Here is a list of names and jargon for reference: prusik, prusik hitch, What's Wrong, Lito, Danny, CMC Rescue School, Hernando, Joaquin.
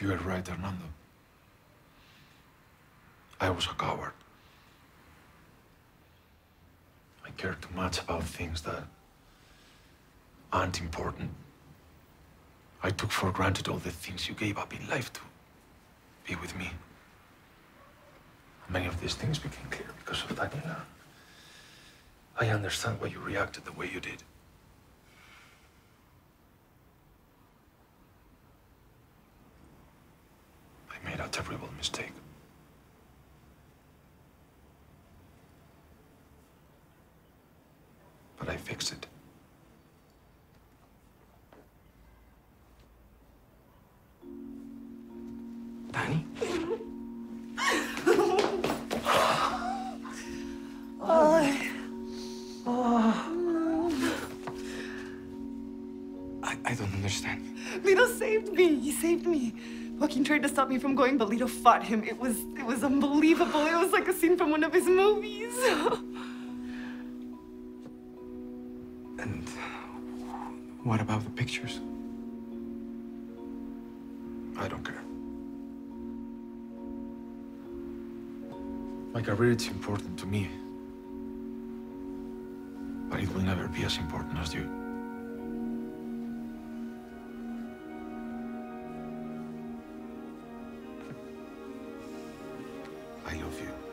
You are right, Hernando. I was a coward. I cared too much about things that aren't important. I took for granted all the things you gave up in life to be with me. Many of these things became clear because of Danny. I understand why you reacted the way you did. I made a terrible mistake. But I fixed it. Danny? I don't understand. Lito saved me. He saved me. Joaquin tried to stop me from going, but Lito fought him. It was unbelievable. It was like a scene from one of his movies. And what about the pictures? I don't care. My career is important to me. But it will never be as important as you. I love you.